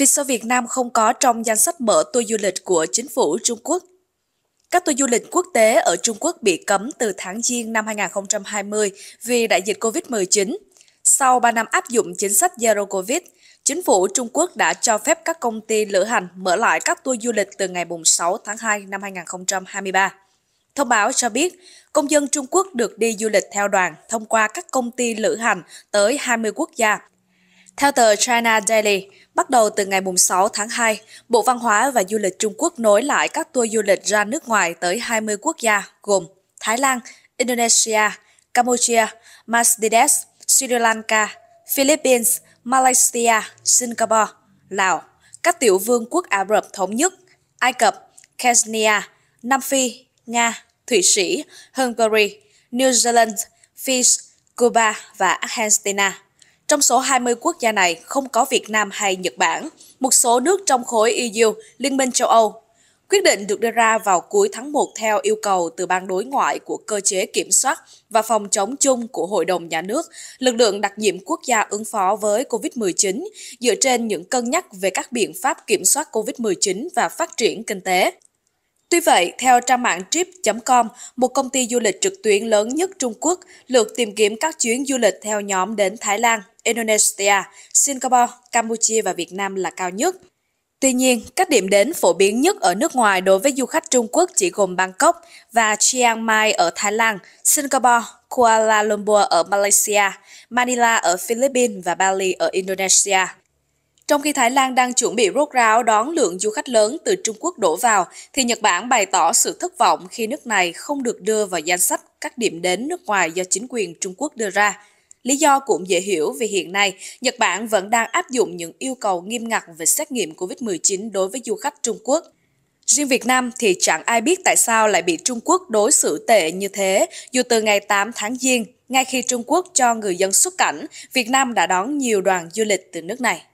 Vì sao Việt Nam không có trong danh sách mở tour du lịch của chính phủ Trung Quốc? Các tour du lịch quốc tế ở Trung Quốc bị cấm từ tháng Giêng năm 2020 vì đại dịch COVID-19. Sau 3 năm áp dụng chính sách Zero Covid, chính phủ Trung Quốc đã cho phép các công ty lữ hành mở lại các tour du lịch từ ngày 6 tháng 2 năm 2023. Thông báo cho biết, công dân Trung Quốc được đi du lịch theo đoàn thông qua các công ty lữ hành tới 20 quốc gia. Theo tờ China Daily, bắt đầu từ ngày 6 tháng 2, Bộ Văn hóa và Du lịch Trung Quốc nối lại các tour du lịch ra nước ngoài tới 20 quốc gia gồm Thái Lan, Indonesia, Campuchia, Maldives, Sri Lanka, Philippines, Malaysia, Singapore, Lào, các tiểu vương quốc Ả Rập Thống Nhất, Ai Cập, Kenya, Nam Phi, Nga, Thụy Sĩ, Hungary, New Zealand, Phi, Cuba và Argentina. Trong số 20 quốc gia này không có Việt Nam hay Nhật Bản, một số nước trong khối EU, Liên minh châu Âu. Quyết định được đưa ra vào cuối tháng 1 theo yêu cầu từ Ban Đối ngoại của Cơ chế Kiểm soát và Phòng chống chung của Hội đồng Nhà nước, lực lượng đặc nhiệm quốc gia ứng phó với COVID-19 dựa trên những cân nhắc về các biện pháp kiểm soát COVID-19 và phát triển kinh tế. Tuy vậy, theo trang mạng Trip.com, một công ty du lịch trực tuyến lớn nhất Trung Quốc, lượt tìm kiếm các chuyến du lịch theo nhóm đến Thái Lan, Indonesia, Singapore, Campuchia và Việt Nam là cao nhất. Tuy nhiên, các điểm đến phổ biến nhất ở nước ngoài đối với du khách Trung Quốc chỉ gồm Bangkok và Chiang Mai ở Thái Lan, Singapore, Kuala Lumpur ở Malaysia, Manila ở Philippines và Bali ở Indonesia. Trong khi Thái Lan đang chuẩn bị rốt ráo đón lượng du khách lớn từ Trung Quốc đổ vào, thì Nhật Bản bày tỏ sự thất vọng khi nước này không được đưa vào danh sách các điểm đến nước ngoài do chính quyền Trung Quốc đưa ra. Lý do cũng dễ hiểu vì hiện nay, Nhật Bản vẫn đang áp dụng những yêu cầu nghiêm ngặt về xét nghiệm COVID-19 đối với du khách Trung Quốc. Riêng Việt Nam thì chẳng ai biết tại sao lại bị Trung Quốc đối xử tệ như thế, dù từ ngày 8 tháng Giêng, ngay khi Trung Quốc cho người dân xuất cảnh, Việt Nam đã đón nhiều đoàn du lịch từ nước này.